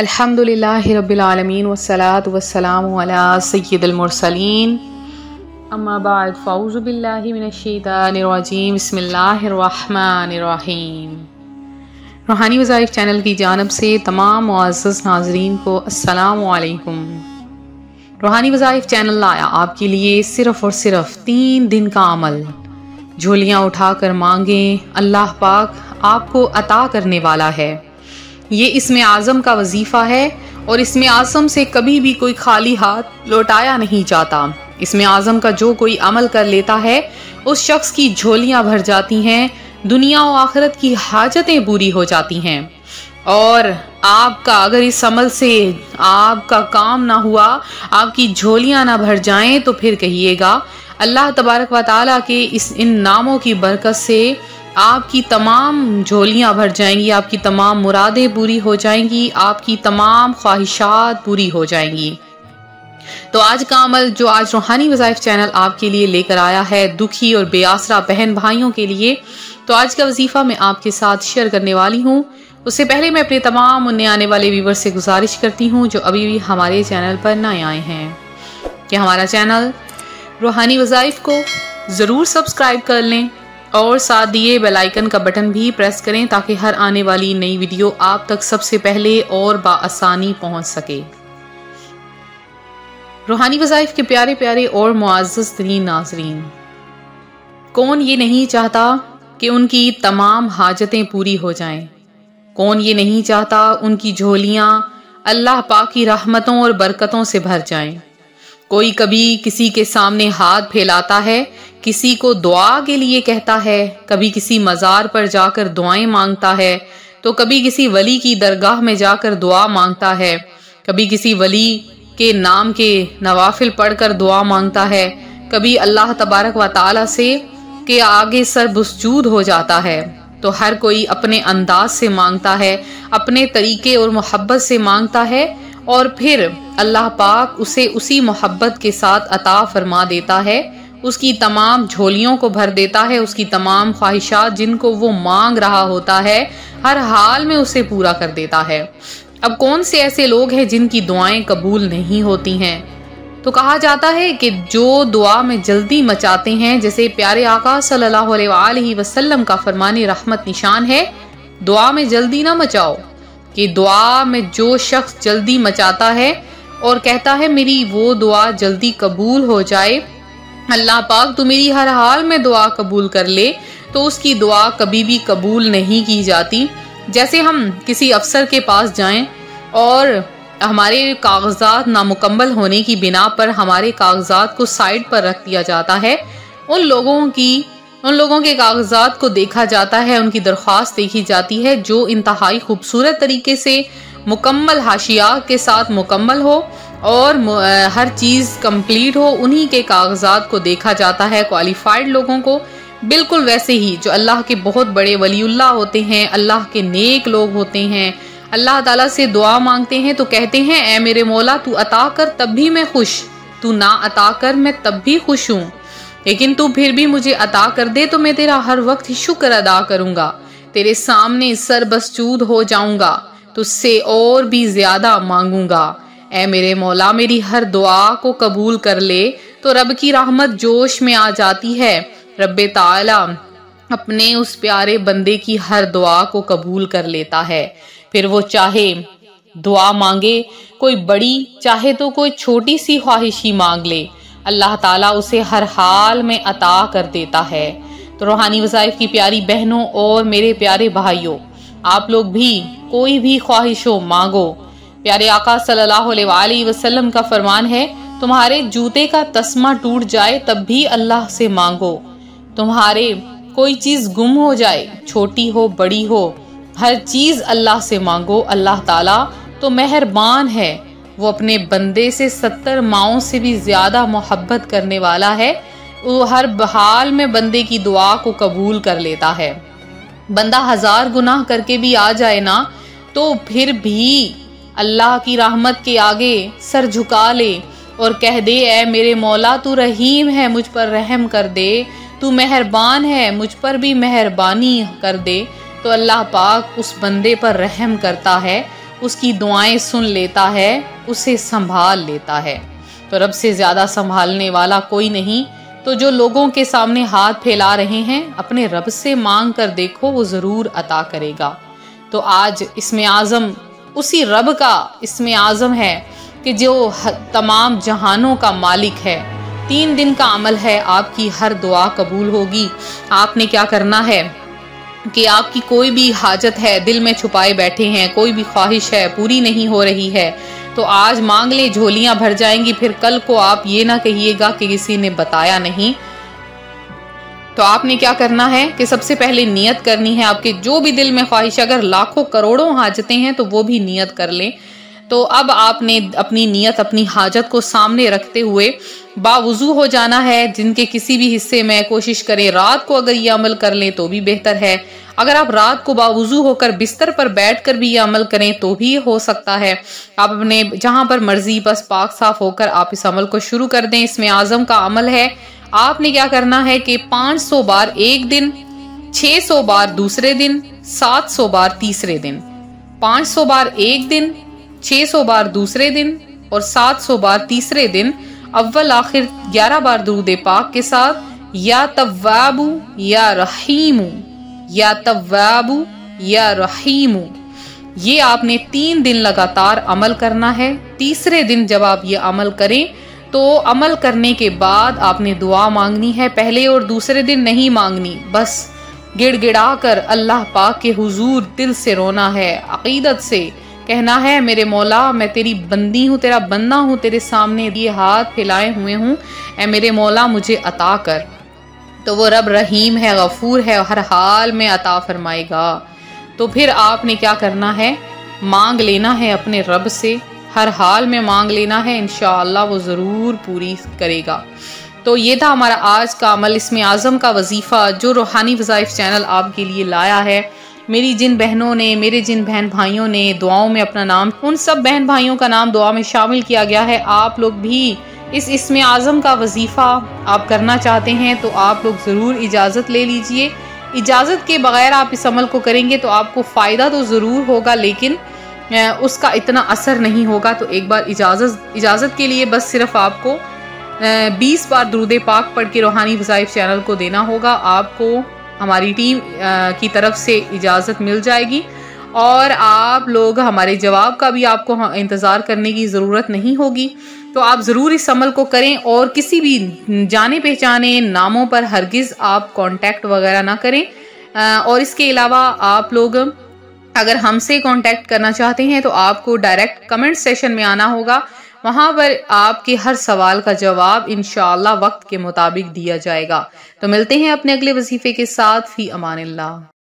अल्हम्दुलिल्लाहि रब्बिल आलमीन वस्सलातु वस्सलामु अला सय्यिदिल मुरसलीन अम्मा बाद फ़ाऊज़ु बिल्लाहि मिनश शैतानिर रजीम बिस्मिल्लाहिर रहमानिर रहीम। रूहानी वज़ाइफ़ चैनल की जानब से तमाम मुअज़्ज़ज़ नाज़रीन को अस्सलामु अलैकुम। रूहानी वज़ाइफ़ चैनल लाया आपके लिए सिर्फ़ और सिर्फ 3 दिन का अमल, झोलियाँ उठा कर मांगें, अल्लाह पाक आपको अता करने वाला है। ये इसमें आज़म का वजीफ़ा है और इसमें आज़म से कभी भी कोई खाली हाथ लौटाया नहीं जाता। इसमें आज़म का जो कोई अमल कर लेता है उस शख्स की झोलियाँ भर जाती हैं, दुनिया और आखिरत की हाजतें पूरी हो जाती हैं। और आपका अगर इस अमल से आपका काम ना हुआ, आपकी झोलियाँ ना भर जाएं, तो फिर कहिएगा अल्लाह तबारक व तआला के इन नामों की बरकत से आपकी तमाम झोलियाँ भर जाएंगी, आपकी तमाम मुरादें पूरी हो जाएंगी, आपकी तमाम ख्वाहिशात पूरी हो जाएंगी। तो आज का अमल जो आज रूहानी वज़ाइफ़ चैनल आपके लिए लेकर आया है दुखी और बेआसरा बहन भाइयों के लिए, तो आज का वजीफ़ा मैं आपके साथ शेयर करने वाली हूँ। उससे पहले मैं अपने तमाम नए आने वाले व्यूवर से गुजारिश करती हूँ जो अभी भी हमारे चैनल पर नए आए हैं कि हमारा चैनल रूहानी वज़ाइफ़ को ज़रूर सब्सक्राइब कर लें और साथ दिए बेल आइकन का बटन भी प्रेस करें ताकि हर आने वाली नई वीडियो आप तक सबसे पहले और बाआसानी पहुंच सके। रूहानी वज़ाइफ़ के प्यारे प्यारे और मुआज़्ज़ज़ तरीन नाज़रीन, कौन ये नहीं चाहता कि उनकी तमाम हाजतें पूरी हो जाएं? कौन ये नहीं चाहता उनकी झोलियां अल्लाह पाक की रहमतों और बरकतों से भर जाएं? कोई कभी किसी के सामने हाथ फैलाता है, किसी को दुआ के लिए कहता है, कभी किसी मज़ार पर जाकर दुआएं मांगता है, तो कभी किसी वली की दरगाह में जाकर दुआ मांगता है, कभी किसी वली के नाम के नवाफिल पढ़कर दुआ मांगता है, कभी अल्लाह तबारक व तआला से के आगे सरबुस्जूद हो जाता है। तो हर कोई अपने अंदाज से मांगता है, अपने तरीके और मोहब्बत से मांगता है और फिर अल्लाह पाक उसे उसी मोहब्बत के साथ अता फरमा देता है, उसकी तमाम झोलियों को भर देता है, उसकी तमाम ख्वाहिशात जिनको वो मांग रहा होता है हर हाल में उसे पूरा कर देता है। अब कौन से ऐसे लोग हैं जिनकी दुआएं कबूल नहीं होती हैं? तो कहा जाता है कि जो दुआ में जल्दी मचाते हैं, जैसे प्यारे आका सल्लल्लाहु अलैहि वसल्लम का फरमाने रहमत निशान है, दुआ में जल्दी ना मचाओ, कि दुआ में जो शख्स जल्दी मचाता है और कहता है मेरी वो दुआ जल्दी कबूल हो जाए, अल्लाह पाक तो मेरी हर हाल में दुआ कबूल कर ले, तो उसकी दुआ कभी भी कबूल नहीं की जाती। जैसे हम किसी अफसर के पास जाएं और हमारे कागजात नामुकम्मल होने की बिना पर हमारे कागजात को साइड पर रख दिया जाता है, उन लोगों के कागजात को देखा जाता है, उनकी दरख्वास्त देखी जाती है जो इंतहाई खूबसूरत तरीके से मुकम्मल हाशिया के साथ मुकम्मल हो और हर चीज़ कंप्लीट हो, उन्हीं के कागजात को देखा जाता है, क्वालिफाइड लोगों को। बिल्कुल वैसे ही जो अल्लाह के बहुत बड़े वलीउल्लाह होते हैं, अल्लाह के नेक लोग होते हैं, अल्लाह ताला से दुआ मांगते हैं तो कहते हैं ऐ मेरे मौला तू अता कर तब भी मैं खुश, तू ना अता कर मैं तब भी खुश हूँ, लेकिन तू फिर भी मुझे अता कर दे तो मैं तेरा हर वक्त ही शुक्र अदा करूँगा, तेरे सामने सरबसचूद हो जाऊँगा, तुझसे और भी ज़्यादा मांगूँगा, ऐ मेरे मौला मेरी हर दुआ को कबूल कर ले। तो रब की रहमत जोश में आ जाती है, रब्बे ताला अपने उस प्यारे बंदे की हर दुआ को कबूल कर लेता है। फिर वो चाहे दुआ मांगे कोई बड़ी, चाहे तो कोई छोटी सी ख्वाहिश ही मांग ले, अल्लाह ताला उसे हर हाल में अता कर देता है। तो रूहानी वज़ाइफ़ की प्यारी बहनों और मेरे प्यारे भाइयों, आप लोग भी कोई भी ख्वाहिश हो मांगो। प्यारे आका सल्लल्लाहु अलैहि वसल्लम का फरमान है तुम्हारे जूते का तस्मा टूट जाए तब भी अल्लाह से मांगो, तुम्हारे कोई चीज़ गुम हो जाए, छोटी हो बड़ी हो, हर चीज़ अल्लाह से मांगो। अल्लाह ताला तो मेहरबान है, वो अपने बंदे से 70 माओं से भी ज़्यादा मोहब्बत करने वाला है, वो हर हाल में बंदे की दुआ को कबूल कर लेता है। बंदा 1000 गुनाह करके भी आ जाए ना, तो फिर भी अल्लाह की रहमत के आगे सर झुका ले और कह दे ऐ मेरे मौला तू रहीम है मुझ पर रहम कर दे, तू मेहरबान है मुझ पर भी मेहरबानी कर दे, तो अल्लाह पाक उस बंदे पर रहम करता है उसकी दुआएं सुन लेता है, उसे संभाल लेता है। तो रब से ज़्यादा संभालने वाला कोई नहीं। तो जो लोगों के सामने हाथ फैला रहे हैं, अपने रब से मांग कर देखो, वो ज़रूर अता करेगा। तो आज इसमें आज़म उसी रब का इसमें आज़म है कि जो तमाम जहानों का मालिक है। 3 दिन का अमल है, आपकी हर दुआ कबूल होगी। आपने क्या करना है कि आपकी कोई भी हाजत है, दिल में छुपाए बैठे हैं, कोई भी ख्वाहिश है, पूरी नहीं हो रही है, तो आज मांग ले, झोलियां भर जाएंगी। फिर कल को आप ये ना कहिएगा कि किसी ने बताया नहीं। तो आपने क्या करना है कि सबसे पहले नियत करनी है, आपके जो भी दिल में ख्वाहिश, अगर लाखों करोड़ों हाजतें हैं तो वो भी नियत कर लें। तो अब आपने अपनी नियत, अपनी हाजत को सामने रखते हुए बावुजू हो जाना है। जिनके किसी भी हिस्से में कोशिश करें रात को अगर ये अमल कर लें तो भी बेहतर है। अगर आप रात को बावुजू होकर बिस्तर पर बैठकर भी ये अमल करें तो भी हो सकता है। आप अपने जहां पर मर्जी बस पाक साफ होकर आप इस अमल को शुरू कर दें। इसमें आज़म का अमल है। आपने क्या करना है कि 500 बार एक दिन, 600 बार दूसरे दिन, 700 बार तीसरे दिन। 500 बार एक दिन, 600 बार दूसरे दिन और 700 बार तीसरे दिन अव्वल आखिर 11 बार दुरूद पाक के साथ या तव्वाबू या रहीमू, या तव्वाबू या रहीमू। ये आपने 3 दिन लगातार अमल करना है। तीसरे दिन जब आप ये अमल करें तो अमल करने के बाद आपने दुआ मांगनी है। पहले और दूसरे दिन नहीं मांगनी, बस गिड़गिड़ा कर अल्लाह पाक के हुजूर दिल से रोना है, अकीदत से कहना है, मेरे मौला मैं तेरी बंदी हूँ, तेरा बंदा हूँ, तेरे सामने ये हाथ फैलाए हुए हूँ, ऐ मेरे मौला मुझे अता कर। तो वो रब रहीम है, गफूर है, हर हाल में अता फरमाएगा। तो फिर आपने क्या करना है, मांग लेना है अपने रब से, हर हाल में मांग लेना है, इंशाअल्लाह वो ज़रूर पूरी करेगा। तो ये था हमारा आज का अमल, इसमें आज़म का वजीफ़ा, जो रूहानी वज़ाइफ चैनल आपके लिए लाया है। मेरी जिन बहनों ने, मेरे जिन बहन भाइयों ने दुआओं में अपना नाम, उन सब बहन भाइयों का नाम दुआ में शामिल किया गया है। आप लोग भी इस इसमें आज़म का वजीफ़ा आप करना चाहते हैं तो आप लोग ज़रूर इजाज़त ले लीजिए। इजाज़त के बग़ैर आप इस अमल को करेंगे तो आपको फ़ायदा तो ज़रूर होगा लेकिन उसका इतना असर नहीं होगा। तो एक बार इजाज़त के लिए बस सिर्फ आपको 20 बार दुरूद पाक पढ़ के रूहानी वज़ाइफ चैनल को देना होगा। आपको हमारी टीम की तरफ से इजाज़त मिल जाएगी और आप लोग हमारे जवाब का भी आपको इंतज़ार करने की ज़रूरत नहीं होगी। तो आप ज़रूर इस अमल को करें और किसी भी जाने पहचाने नामों पर हरगिज़ आप कॉन्टैक्ट वगैरह ना करें। और इसके अलावा आप लोग अगर हमसे कांटेक्ट करना चाहते हैं तो आपको डायरेक्ट कमेंट सेशन में आना होगा। वहाँ पर आपके हर सवाल का जवाब इंशाअल्लाह वक्त के मुताबिक दिया जाएगा। तो मिलते हैं अपने अगले वजीफे के साथ। फी अमानिल्लाह।